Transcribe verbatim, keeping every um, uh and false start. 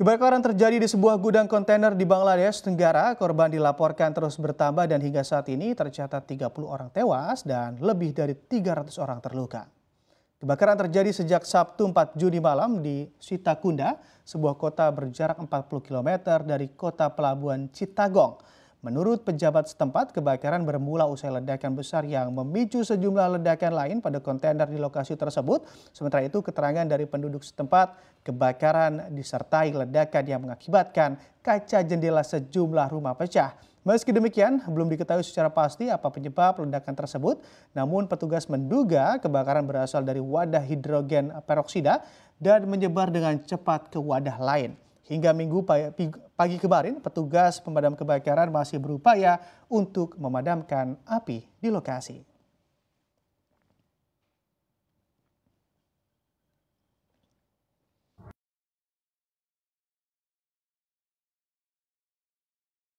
Kebakaran terjadi di sebuah gudang kontainer di Bangladesh Tenggara. Korban dilaporkan terus bertambah dan hingga saat ini tercatat tiga puluh orang tewas dan lebih dari tiga ratus orang terluka. Kebakaran terjadi sejak Sabtu empat Juni malam di Sitakunda, sebuah kota berjarak empat puluh kilometer dari kota pelabuhan Chittagong. Menurut pejabat setempat, kebakaran bermula usai ledakan besar yang memicu sejumlah ledakan lain pada kontainer di lokasi tersebut. Sementara itu, keterangan dari penduduk setempat, kebakaran disertai ledakan yang mengakibatkan kaca jendela sejumlah rumah pecah. Meski demikian, belum diketahui secara pasti apa penyebab ledakan tersebut. Namun petugas menduga kebakaran berasal dari wadah hidrogen peroksida dan menyebar dengan cepat ke wadah lain. Hingga minggu pagi kemarin, petugas pemadam kebakaran masih berupaya untuk memadamkan api di lokasi.